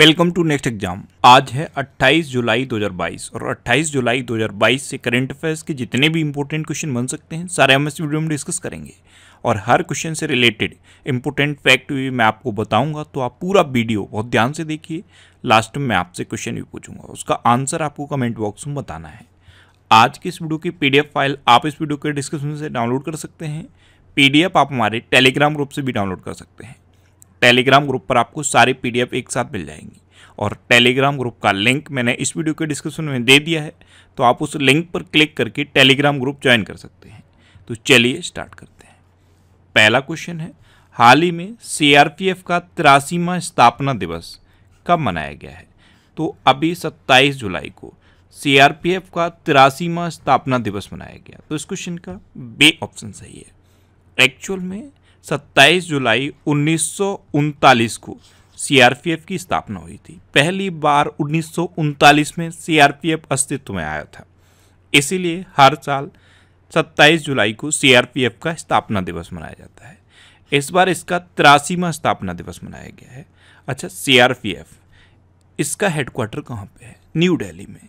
Welcome to next exam. आज है 28 जुलाई 2022 और 28 जुलाई 2022 से करंट अफेयर्स के जितने भी इंपॉर्टेंट क्वेश्चन बन सकते हैं सारे हम इस वीडियो में डिस्कस करेंगे और हर क्वेश्चन से रिलेटेड इंपॉर्टेंट फैक्ट भी मैं आपको बताऊंगा। तो आप पूरा वीडियो बहुत ध्यान से देखिए, लास्ट में आपसे क्वेश्चन भी पूछूंगा, उसका आंसर आपको कमेंट बॉक्स में बताना है। आज की इस वीडियो की PDF फाइल आप इस वीडियो के डिस्क्रिप्शन से डाउनलोड कर सकते हैं। PDF आप हमारे टेलीग्राम ग्रुप से भी डाउनलोड कर सकते हैं। टेलीग्राम ग्रुप पर आपको सारे PDF एक साथ मिल जाएंगी और टेलीग्राम ग्रुप का लिंक मैंने इस वीडियो के डिस्क्रिप्शन में दे दिया है, तो आप उस लिंक पर क्लिक करके टेलीग्राम ग्रुप ज्वाइन कर सकते हैं। तो चलिए स्टार्ट करते हैं। पहला क्वेश्चन है, हाल ही में CRPF का 83वां स्थापना दिवस कब मनाया गया है? तो अभी 27 जुलाई को CRPF का 83वां स्थापना दिवस मनाया गया। तो इस क्वेश्चन का बी ऑप्शन सही है। एक्चुअल में 27 जुलाई 1939 को CRPF की स्थापना हुई थी। पहली बार 1939 में CRPF अस्तित्व में आया था, इसीलिए हर साल 27 जुलाई को CRPF का स्थापना दिवस मनाया जाता है। इस बार इसका 83वां स्थापना दिवस मनाया गया है। अच्छा, CRPF इसका हेडक्वार्टर कहाँ पे है? न्यू दिल्ली में।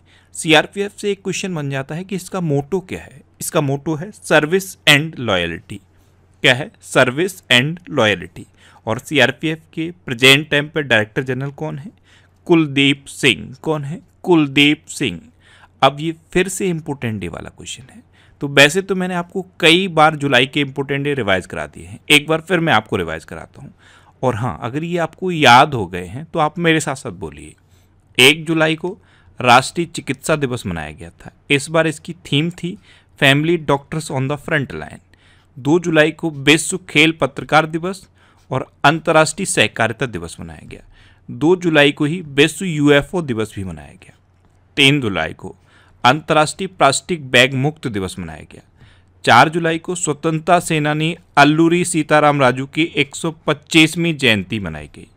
CRPF से एक क्वेश्चन बन जाता है कि इसका मोटो क्या है। इसका मोटो है सर्विस एंड लॉयल्टी। क्या है? Service and loyalty. और CRPF के प्रेजेंट टाइम पर डायरेक्टर जनरल कौन है? कुलदीप सिंह। कौन है? कुलदीप सिंह। अब ये फिर से इम्पोर्टेंट डे वाला क्वेश्चन है। तो वैसे तो मैंने आपको कई बार जुलाई के इम्पोर्टेंट डे रिवाइज करा दिए हैं, एक बार फिर मैं आपको रिवाइज कराता हूँ। और हाँ, अगर ये आपको याद हो गए हैं तो आप मेरे साथ साथ बोलिए। 1 जुलाई को राष्ट्रीय चिकित्सा दिवस मनाया गया था। इस बार इसकी थीम थी family doctors on the front line. 2 जुलाई को विश्व खेल पत्रकार दिवस और अंतर्राष्ट्रीय सहकारिता दिवस मनाया गया। 2 जुलाई को ही विश्व UFO दिवस भी मनाया गया। 3 जुलाई को अंतर्राष्ट्रीय प्लास्टिक बैग मुक्त दिवस मनाया गया। 4 जुलाई को स्वतंत्रता सेनानी अल्लूरी सीताराम राजू की 125वीं जयंती मनाई गई।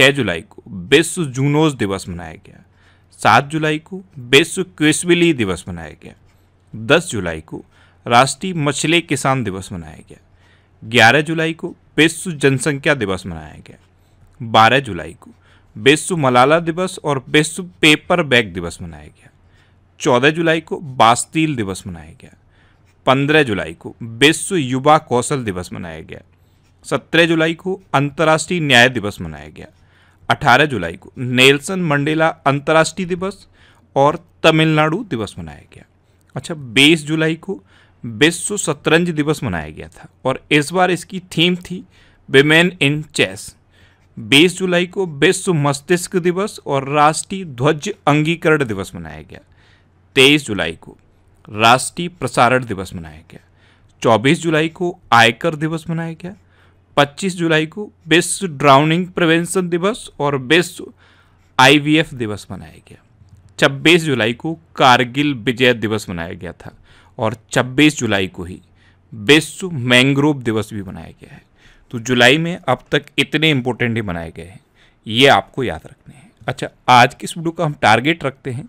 6 जुलाई को विश्व जूनोज दिवस मनाया गया। 7 जुलाई को विश्व क्वेश्विली दिवस मनाया गया। 10 जुलाई को राष्ट्रीय मछली किसान दिवस मनाया गया। 11 जुलाई को विश्व जनसंख्या दिवस मनाया गया। 12 जुलाई को विश्व मलाला दिवस और विश्व पेपर बैग दिवस मनाया गया। 14 जुलाई को बास्तील दिवस मनाया गया। 15 जुलाई को विश्व युवा कौशल दिवस मनाया गया। 17 जुलाई को अंतर्राष्ट्रीय न्याय दिवस मनाया गया। 18 जुलाई को नेल्सन मंडेला अंतर्राष्ट्रीय दिवस और तमिलनाडु दिवस मनाया गया। अच्छा, 20 जुलाई को विश्व शतरंज दिवस मनाया गया था और इस बार इसकी थीम थी विमेन इन चेस। 20 जुलाई को विश्व मस्तिष्क दिवस और राष्ट्रीय ध्वज अंगीकरण दिवस मनाया गया। 23 जुलाई को राष्ट्रीय प्रसारण दिवस मनाया गया। 24 जुलाई को आयकर दिवस मनाया गया। 25 जुलाई को विश्व ड्राउनिंग प्रिवेंशन दिवस और विश्व IVF दिवस मनाया गया। 26 जुलाई को कारगिल विजय दिवस मनाया गया था और 26 जुलाई को ही विश्व मैंग्रोव दिवस भी मनाया गया है। तो जुलाई में अब तक इतने इम्पोर्टेंट डे मनाए गए हैं, ये आपको याद रखने हैं। अच्छा, आज की इस वीडियो का हम टारगेट रखते हैं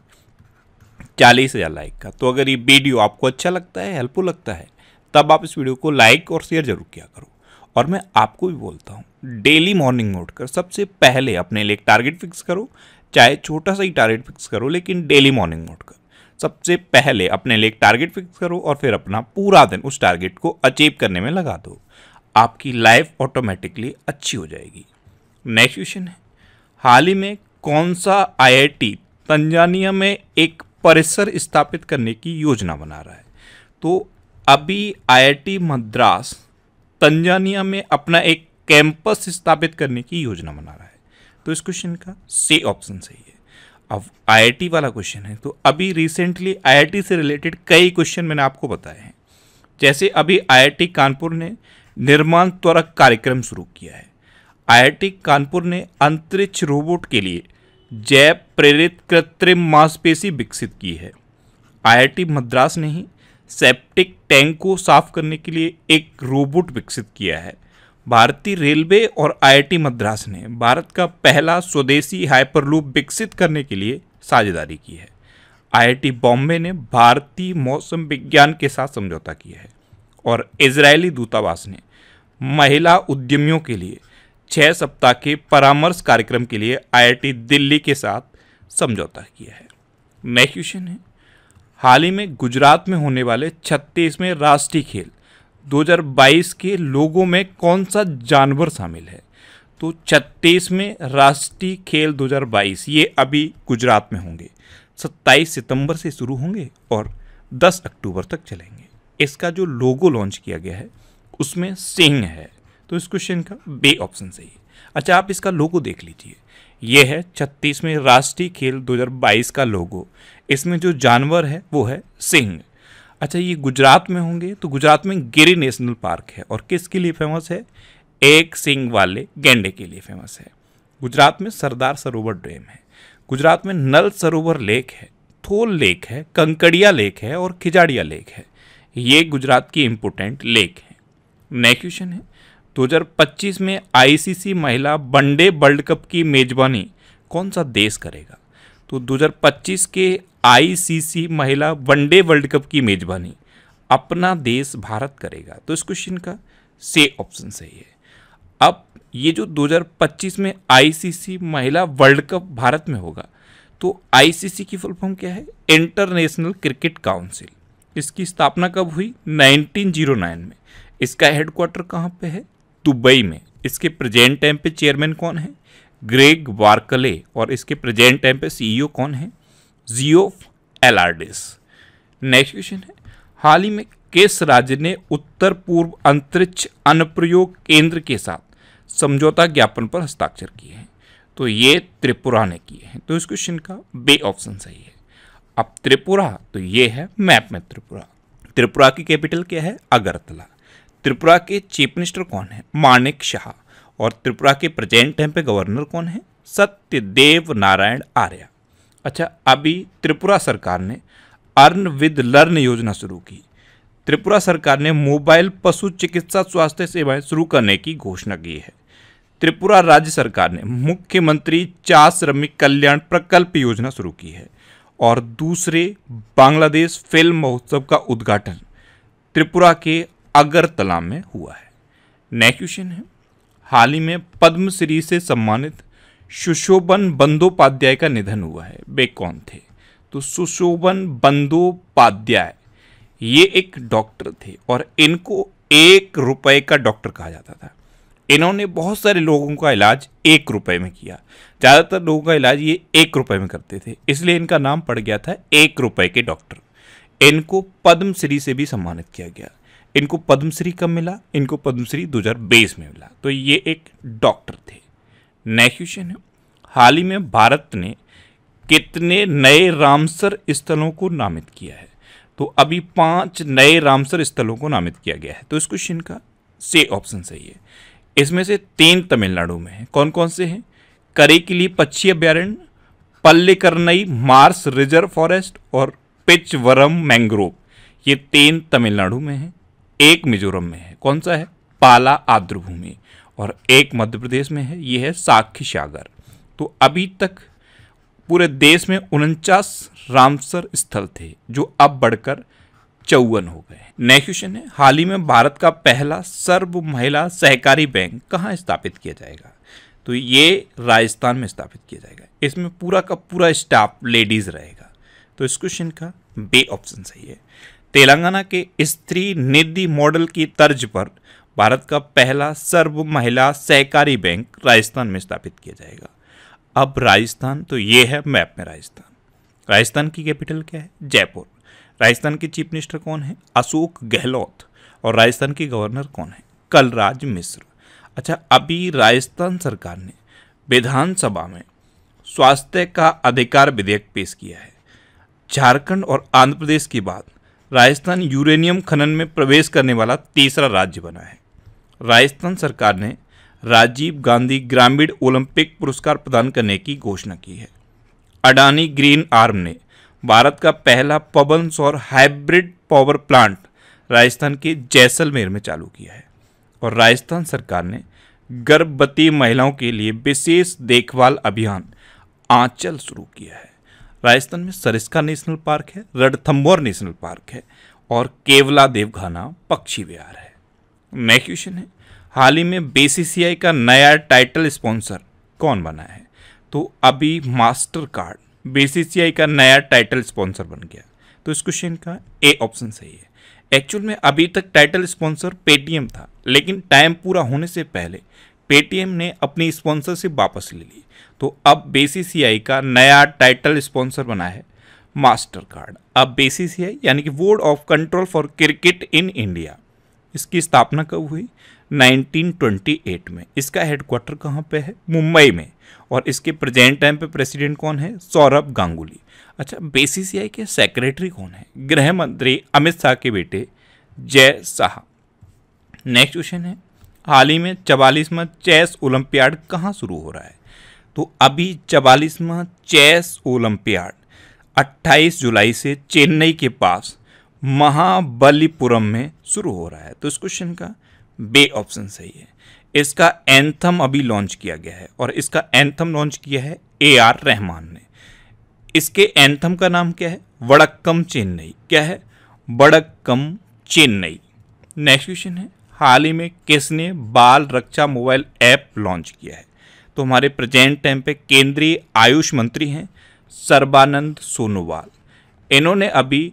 40,000 लाइक का। तो अगर ये वीडियो आपको अच्छा लगता है, हेल्पफुल लगता है, तब आप इस वीडियो को लाइक और शेयर जरूर किया करो। और मैं आपको भी बोलता हूँ, डेली मॉर्निंग में उठकर सबसे पहले अपने लिए टारगेट फिक्स करो, चाहे छोटा सा ही टारगेट फिक्स करो, लेकिन डेली मॉर्निंग में उठकर सबसे पहले अपने लिए एक टारगेट फिक्स करो और फिर अपना पूरा दिन उस टारगेट को अचीव करने में लगा दो। आपकी लाइफ ऑटोमेटिकली अच्छी हो जाएगी। नेक्स्ट क्वेश्चन है, हाल ही में कौन सा IIT तंजानिया में एक परिसर स्थापित करने की योजना बना रहा है? तो अभी IIT मद्रास तंजानिया में अपना एक कैंपस स्थापित करने की योजना बना रहा है। तो इस क्वेश्चन का सी ऑप्शन सही है। अब IIT वाला क्वेश्चन है, तो अभी रिसेंटली IIT से रिलेटेड कई क्वेश्चन मैंने आपको बताए हैं। जैसे अभी IIT कानपुर ने निर्माण त्वरक कार्यक्रम शुरू किया है। IIT कानपुर ने अंतरिक्ष रोबोट के लिए जैव प्रेरित कृत्रिम मांसपेशी विकसित की है। IIT मद्रास ने ही सेप्टिक टैंक को साफ करने के लिए एक रोबोट विकसित किया है। भारतीय रेलवे और IIT मद्रास ने भारत का पहला स्वदेशी हाइपरलूप विकसित करने के लिए साझेदारी की है। IIT बॉम्बे ने भारतीय मौसम विज्ञान के साथ समझौता किया है। और इजरायली दूतावास ने महिला उद्यमियों के लिए 6 सप्ताह के परामर्श कार्यक्रम के लिए आईआईटी दिल्ली के साथ समझौता किया है। नेक्स्ट क्वेश्चन है, हाल ही में गुजरात में होने वाले 36वें राष्ट्रीय खेल 2022 के लोगों में कौन सा जानवर शामिल है? तो 36वें राष्ट्रीय खेल 2022 ये अभी गुजरात में होंगे, 27 सितंबर से शुरू होंगे और 10 अक्टूबर तक चलेंगे। इसका जो लोगो लॉन्च किया गया है उसमें सिंह है, तो इस क्वेश्चन का बी ऑप्शन सही है। अच्छा, आप इसका लोगो देख लीजिए, ये है 36वें राष्ट्रीय खेल 2022 का लोगो, इसमें जो जानवर है वो है सिंह। अच्छा, ये गुजरात में होंगे तो गुजरात में गिर नेशनल पार्क है और किसके लिए फेमस है? एक सिंह वाले गैंडे के लिए फेमस है। गुजरात में सरदार सरोवर डैम है, गुजरात में नल सरोवर लेक है, थोल लेक है, कंकड़िया लेक है और खिजाड़िया लेक है। ये गुजरात की इम्पोर्टेंट लेक है। नेक्स्ट क्वेश्चन है, 2025 में आईसीसी महिला वनडे वर्ल्ड कप की मेज़बानी कौन सा देश करेगा? तो 2025 के आईसीसी महिला वनडे वर्ल्ड कप की मेज़बानी अपना देश भारत करेगा, तो इस क्वेश्चन का सी ऑप्शन सही है। अब ये जो 2025 में आईसीसी महिला वर्ल्ड कप भारत में होगा, तो आईसीसी की फुल फॉर्म क्या है? International Cricket Council. इसकी स्थापना कब हुई? 1909 में। इसका हेडक्वार्टर कहाँ पे है? दुबई में। इसके प्रेजेंट टाइम पे चेयरमैन कौन है? ग्रेग बार्कले, और इसके प्रेजेंट टाइम पे सीईओ कौन है? जियोफ एलार्डिस। नेक्स्ट क्वेश्चन है, हाल ही में किस राज्य ने उत्तर पूर्व अंतरिक्ष अनुप्रयोग केंद्र के साथ समझौता ज्ञापन पर हस्ताक्षर किए हैं? तो ये त्रिपुरा ने किए हैं, तो इस क्वेश्चन का बी ऑप्शन सही है। अब त्रिपुरा, तो ये है मैप में त्रिपुरा। त्रिपुरा की कैपिटल क्या है? अगरतला। त्रिपुरा के चीफ मिनिस्टर कौन है? मानिक शाह, और त्रिपुरा के प्रेजेंट टाइम पे गवर्नर कौन है? सत्यदेव नारायण आर्य। अच्छा, अभी त्रिपुरा सरकार ने अर्न विद लर्न योजना शुरू की। त्रिपुरा सरकार ने मोबाइल पशु चिकित्सा स्वास्थ्य सेवाएं शुरू करने की घोषणा की है। त्रिपुरा राज्य सरकार ने मुख्यमंत्री चा श्रमिक कल्याण प्रकल्प योजना शुरू की है, और दूसरे बांग्लादेश फिल्म महोत्सव का उद्घाटन त्रिपुरा के अगरतला में हुआ है। नेक्स्ट क्वेश्चन है, हाल ही में पद्मश्री से सम्मानित सुशोभन बंदोपाध्याय का निधन हुआ है, वे कौन थे? तो सुशोभन बंदोपाध्याय ये एक डॉक्टर थे और इनको 1 रुपए का डॉक्टर कहा जाता था। इन्होंने बहुत सारे लोगों का इलाज 1 रुपए में किया। ज़्यादातर लोगों का इलाज ये 1 रुपए में करते थे, इसलिए इनका नाम पड़ गया था 1 रुपए के डॉक्टर। इनको पद्मश्री से भी सम्मानित किया गया। इनको पद्मश्री कब मिला? इनको पद्मश्री 2020 में मिला। तो ये एक डॉक्टर थे। नेक्स्ट क्वेश्चन है, हाल ही में भारत ने कितने नए रामसर स्थलों को नामित किया है? तो अभी 5 नए रामसर स्थलों को नामित किया गया है, तो इस क्वेश्चन का सी ऑप्शन सही है। इसमें से 3 तमिलनाडु में हैं। कौन कौन से हैं? करिकिली पक्षी अभ्यारण्य, पल्लिकरनई मार्स रिजर्व फॉरेस्ट और पिचवरम मैंग्रोव। ये 3 तमिलनाडु में हैं, 1 मिजोरम में है, कौन सा है? पाला आर्द्रभूमि, और 1 मध्य प्रदेश में है, ये है साक्षी सागर। तो अभी तक पूरे देश में 49 रामसर स्थल थे, जो अब बढ़कर 54 हो गए। नेक्स्ट क्वेश्चन है, हाल ही में भारत का पहला सर्व महिला सहकारी बैंक कहाँ स्थापित किया जाएगा? तो ये राजस्थान में स्थापित किया जाएगा। इसमें पूरा का पूरा स्टाफ लेडीज रहेगा, तो इस क्वेश्चन का बी ऑप्शन सही है। तेलंगाना के स्त्री निधि मॉडल की तर्ज पर भारत का पहला सर्व महिला सहकारी बैंक राजस्थान में स्थापित किया जाएगा। अब राजस्थान, तो ये है मैप में राजस्थान। राजस्थान की कैपिटल क्या है? जयपुर। राजस्थान के चीफ मिनिस्टर कौन है? अशोक गहलोत, और राजस्थान के गवर्नर कौन है? कलराज मिश्र। अच्छा, अभी राजस्थान सरकार ने विधानसभा में स्वास्थ्य का अधिकार विधेयक पेश किया है। झारखंड और आंध्र प्रदेश के बाद राजस्थान यूरेनियम खनन में प्रवेश करने वाला तीसरा राज्य बना है। राजस्थान सरकार ने राजीव गांधी ग्रामीण ओलंपिक पुरस्कार प्रदान करने की घोषणा की है। अडानी ग्रीन आर्म ने भारत का पहला पवन सौर हाइब्रिड पावर प्लांट राजस्थान के जैसलमेर में चालू किया है, और राजस्थान सरकार ने गर्भवती महिलाओं के लिए विशेष देखभाल अभियान आंचल शुरू किया है। राजस्थान में सरिस्का नेशनल पार्क है, रणथंबोर नेशनल पार्क है, और केवला देवघाना पक्षी विहार है। नेक्स्ट क्वेश्चन है, हाल ही में बीसीसीआई का नया टाइटल स्पॉन्सर कौन बना है? तो अभी मास्टर कार्ड बीसीसीआई का नया टाइटल स्पॉन्सर बन गया। तो इस क्वेश्चन का ए ऑप्शन सही है। एक्चुअल में अभी तक टाइटल स्पॉन्सर पेटीएम था, लेकिन टाइम पूरा होने से पहले पेटीएम ने अपनी स्पॉन्सरशिप वापस ले ली। तो अब बीसीसीआई का नया टाइटल स्पॉन्सर बना है मास्टर कार्ड। अब बीसीसीआई यानी कि Board of Control for Cricket in India, इसकी स्थापना कब हुई? 1928 में। इसका हेडक्वार्टर कहाँ पे है? मुंबई में। और इसके प्रेजेंट टाइम पे प्रेसिडेंट कौन है? सौरभ गांगुली। अच्छा, बीसीसीआई के सेक्रेटरी कौन है? गृह मंत्री अमित शाह के बेटे जय शाह। नेक्स्ट क्वेश्चन है, हाल ही में 44वां चेस ओलंपियाड कहाँ शुरू हो रहा है? तो अभी 44वां चेस ओलंपियाड 28 जुलाई से चेन्नई के पास महाबलीपुरम में शुरू हो रहा है। तो इस क्वेश्चन का बी ऑप्शन सही है। इसका एंथम अभी लॉन्च किया गया है और इसका एंथम लॉन्च किया है AR रहमान ने। इसके एंथम का नाम क्या है? वडक्कम चेन्नई। क्या है? वडक्कम चेन्नई। नेक्स्ट क्वेश्चन है, हाल ही में किसने बाल रक्षा मोबाइल ऐप लॉन्च किया है? तो हमारे प्रेजेंट टाइम पे केंद्रीय आयुष मंत्री हैं सर्बानंद सोनोवाल। इन्होंने अभी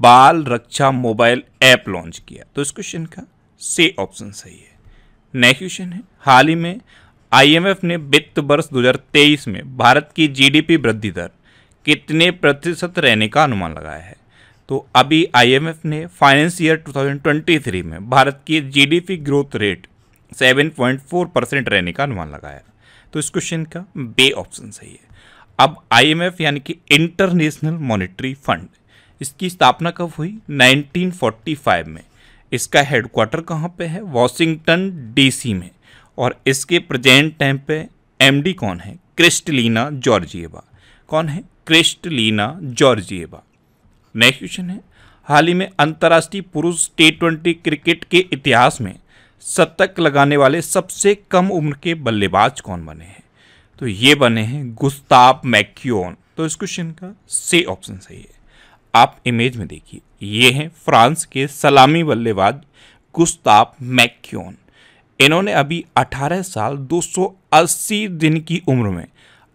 बाल रक्षा मोबाइल ऐप लॉन्च किया। तो इस क्वेश्चन का सी ऑप्शन सही है। नेक्स्ट क्वेश्चन है, हाल ही में IMF ने वित्त वर्ष 2023 में भारत की GDP वृद्धि दर कितने प्रतिशत रहने का अनुमान लगाया है? तो अभी IMF ने फाइनेंस ईयर 2023 में भारत की GDP ग्रोथ रेट 7.4% रहने का अनुमान लगाया। तो इस क्वेश्चन का बी ऑप्शन सही है। अब IMF यानी कि इंटरनेशनल मॉनेटरी फंड, इसकी स्थापना कब हुई? 1945 में। इसका हेडक्वार्टर कहाँ पे है? वॉशिंगटन DC में। और इसके प्रेजेंट टाइम पे MD कौन है? Kristalina Georgieva. कौन है? Kristalina Georgieva. नेक्स्ट क्वेश्चन है, हाल ही में अंतर्राष्ट्रीय पुरुष T20 क्रिकेट के इतिहास में शतक लगाने वाले सबसे कम उम्र के बल्लेबाज कौन बने हैं? तो ये बने हैं गुस्ताव मैक्योन। तो इस क्वेश्चन का सी ऑप्शन सही है। आप इमेज में देखिए, ये हैं फ्रांस के सलामी बल्लेबाज गुस्ताव मैक्योन। इन्होंने अभी 18 साल 280 दिन की उम्र में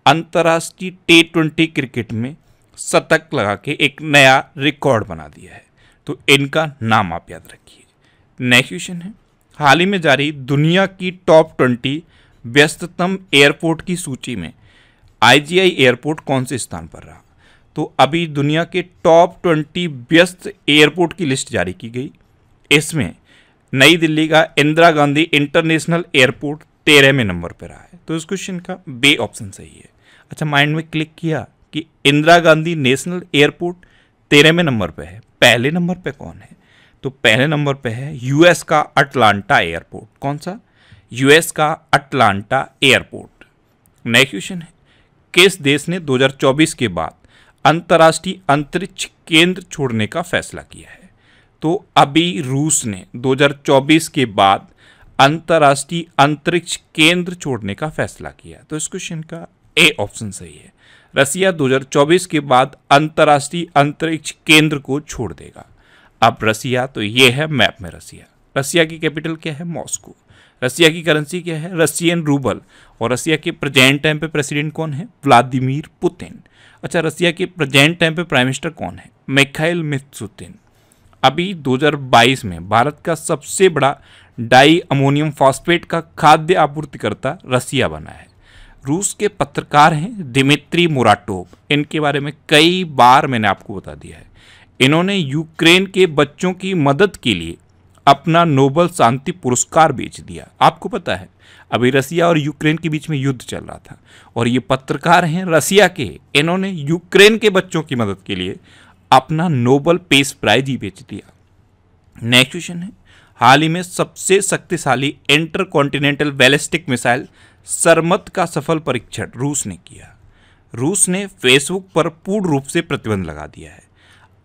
अंतर्राष्ट्रीय T20 क्रिकेट में शतक लगा के एक नया रिकॉर्ड बना दिया है। तो इनका नाम आप याद रखिए। नेक्स्ट क्वेश्चन है, हाल ही में जारी दुनिया की टॉप 20 व्यस्ततम एयरपोर्ट की सूची में IGI एयरपोर्ट कौन से स्थान पर रहा? तो अभी दुनिया के टॉप 20 व्यस्त एयरपोर्ट की लिस्ट जारी की गई। इसमें नई दिल्ली का इंदिरा गांधी इंटरनेशनल एयरपोर्ट 13वें नंबर पर रहा है। तो इस क्वेश्चन का बी ऑप्शन सही है। अच्छा, माइंड में क्लिक किया कि इंदिरा गांधी नेशनल एयरपोर्ट 13वें नंबर पर है। पहले नंबर पर कौन है? तो पहले नंबर पर है US का अटलांटा एयरपोर्ट। कौन सा? US का अटलांटा एयरपोर्ट। नेक्स्ट क्वेश्चन है, किस देश ने 2024 के बाद अंतर्राष्ट्रीय अंतरिक्ष केंद्र छोड़ने का फैसला किया है? तो अभी रूस ने 2024 के बाद अंतर्राष्ट्रीय अंतरिक्ष केंद्र छोड़ने का फैसला किया। तो इस क्वेश्चन का ए ऑप्शन सही है। रसिया 2024 के बाद अंतर्राष्ट्रीय अंतरिक्ष केंद्र को छोड़ देगा। अब रसिया, तो ये है मैप में रसिया। रसिया की कैपिटल क्या है? मॉस्को। रसिया की करेंसी क्या है? Russian rouble. और रसिया के प्रेजेंट टाइम पे प्रेसिडेंट कौन है? Vladimir Putin. अच्छा, रसिया के प्रेजेंट टाइम पे प्राइम मिनिस्टर कौन है? Mikhail Mishustin. अभी 2022 में भारत का सबसे बड़ा डाई अमोनियम फॉस्फेट का खाद्य आपूर्तिकर्ता रसिया बना है। रूस के पत्रकार हैं दिमित्री मुराटोव। इनके बारे में कई बार मैंने आपको बता दिया है। इन्होंने यूक्रेन के बच्चों की मदद के लिए अपना नोबेल शांति पुरस्कार बेच दिया। आपको पता है अभी रसिया और यूक्रेन के बीच में युद्ध चल रहा था, और ये पत्रकार हैं रसिया के। इन्होंने यूक्रेन के बच्चों की मदद के लिए अपना नोबेल पीस प्राइज ही बेच दिया। नेक्स्ट क्वेश्चन है, हाल ही में सबसे शक्तिशाली इंटरकॉन्टिनेंटल बैलिस्टिक मिसाइल सरमत का सफल परीक्षण रूस ने किया। रूस ने फेसबुक पर पूर्ण रूप से प्रतिबंध लगा दिया है।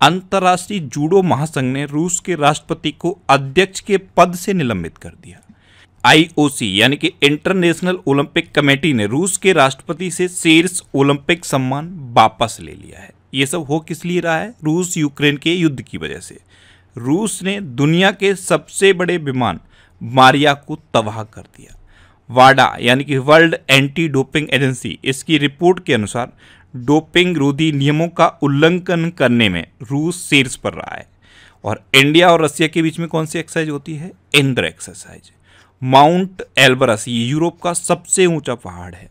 अंतर्राष्ट्रीय जूडो महासंघ ने रूस के राष्ट्रपति को अध्यक्ष के पद से निलंबित कर दिया। IOC यानी कि इंटरनेशनल ओलंपिक कमेटी ने रूस के राष्ट्रपति से शीर्ष ओलंपिक सम्मान वापस ले लिया है। ये सब हो किस लिए रहा है? रूस यूक्रेन के युद्ध की वजह से। रूस ने दुनिया के सबसे बड़े विमान मारिया को तबाह कर दिया। वाडा यानी कि वर्ल्ड एंटी डोपिंग एजेंसी, इसकी रिपोर्ट के अनुसार डोपिंग रोधी नियमों का उल्लंघन करने में रूस शीर्ष पर रहा है। और इंडिया और रसिया के बीच में कौन सी एक्सरसाइज होती है? इंद्र एक्सरसाइज। माउंट एल्बरस, ये यूरोप का सबसे ऊंचा पहाड़ है।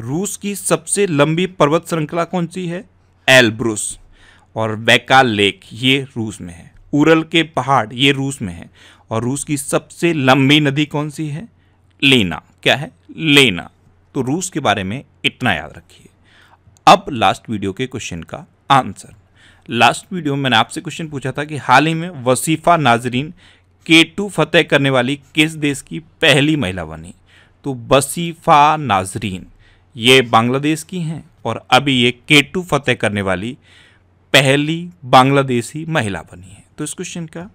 रूस की सबसे लंबी पर्वत श्रृंखला कौन सी है? एल्ब्रूस। और बैकाल लेक ये रूस में है। उरल के पहाड़ ये रूस में है। और रूस की सबसे लंबी नदी कौन सी है? लेना। क्या है? लेना। तो रूस के बारे में इतना याद रखिए। अब लास्ट वीडियो के क्वेश्चन का आंसर। लास्ट वीडियो में मैंने आपसे क्वेश्चन पूछा था कि हाल ही में वसीफा नाजरीन K2 फतेह करने वाली किस देश की पहली महिला बनी? तो वसीफा नाजरीन ये बांग्लादेश की हैं और अभी ये K2 फतेह करने वाली पहली बांग्लादेशी महिला बनी है। तो इस क्वेश्चन का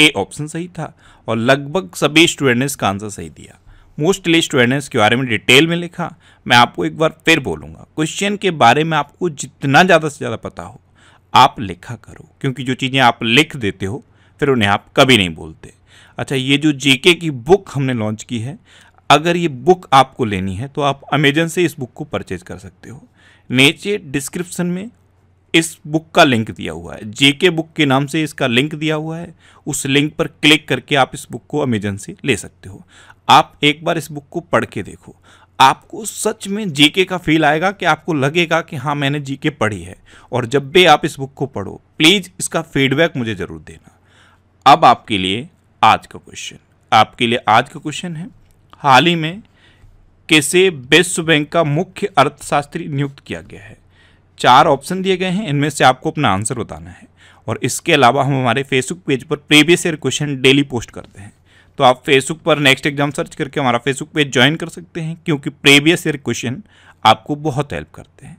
ए ऑप्शन सही था और लगभग सभी स्टूडेंट ने इसका आंसर सही दिया। मोस्टली स्टूडेंट्स के बारे में डिटेल में लिखा। मैं आपको एक बार फिर बोलूँगा, क्वेश्चन के बारे में आपको जितना ज़्यादा से ज़्यादा पता हो आप लिखा करो, क्योंकि जो चीज़ें आप लिख देते हो फिर उन्हें आप कभी नहीं बोलते। अच्छा, ये जो जेके की बुक हमने लॉन्च की है, अगर ये बुक आपको लेनी है तो आप अमेजन से इस बुक को परचेज कर सकते हो। नीचे डिस्क्रिप्शन में इस बुक का लिंक दिया हुआ है, जेके बुक के नाम से इसका लिंक दिया हुआ है। उस लिंक पर क्लिक करके आप इस बुक को अमेजन से ले सकते हो। आप एक बार इस बुक को पढ़ के देखो, आपको सच में जीके का फील आएगा कि आपको लगेगा कि हाँ मैंने जीके पढ़ी है। और जब भी आप इस बुक को पढ़ो प्लीज़ इसका फीडबैक मुझे ज़रूर देना। अब आपके लिए आज का क्वेश्चन, है हाल ही में किसे विश्व बैंक का मुख्य अर्थशास्त्री नियुक्त किया गया है? चार ऑप्शन दिए गए हैं, इनमें से आपको अपना आंसर बताना है। और इसके अलावा हम हमारे फेसबुक पेज पर previous year question daily post करते हैं, तो आप फेसबुक पर नेक्स्ट एग्जाम सर्च करके हमारा फेसबुक पेज ज्वाइन कर सकते हैं, क्योंकि प्रीवियस ईयर क्वेश्चन आपको बहुत हेल्प करते हैं।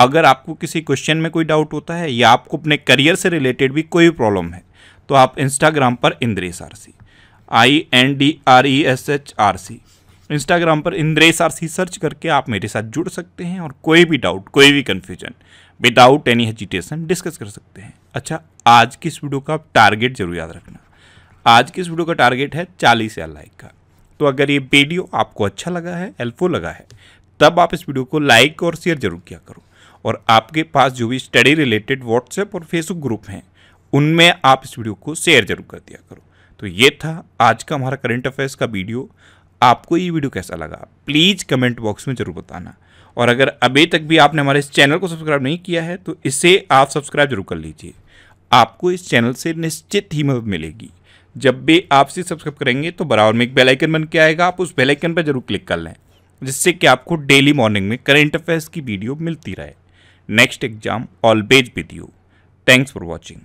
अगर आपको किसी क्वेश्चन में कोई डाउट होता है या आपको अपने करियर से रिलेटेड भी कोई प्रॉब्लम है तो आप इंस्टाग्राम पर इंद्रेश RC, INDRESHRC इंस्टाग्राम पर इंद्रेश RC सर्च करके आप मेरे साथ जुड़ सकते हैं और कोई भी डाउट, कोई भी confusion without any hesitation discuss कर सकते हैं। अच्छा, आज की इस वीडियो का आप टारगेट जरूर याद रखना। आज की इस वीडियो का टारगेट है 40,000 लाइक का। तो अगर ये वीडियो आपको अच्छा लगा है, हेल्पफुल लगा है, तब आप इस वीडियो को लाइक और शेयर जरूर किया करो। और आपके पास जो भी स्टडी रिलेटेड व्हाट्सएप और फेसबुक ग्रुप हैं उनमें आप इस वीडियो को शेयर जरूर कर दिया करो। तो ये था आज का हमारा करंट अफेयर्स का वीडियो। आपको ये वीडियो कैसा लगा प्लीज़ कमेंट बॉक्स में ज़रूर बताना। और अगर अभी तक भी आपने हमारे इस चैनल को सब्सक्राइब नहीं किया है तो इसे आप सब्सक्राइब जरूर कर लीजिए। आपको इस चैनल से निश्चित ही मदद मिलेगी। जब भी आप इसे सब्सक्राइब करेंगे तो बराबर में एक बेल आइकन बन के आएगा, आप उस बेल आइकन पर जरूर क्लिक कर लें, जिससे कि आपको डेली मॉर्निंग में करंट अफेयर्स की वीडियो मिलती रहे। Next exam always with you. Thanks for watching.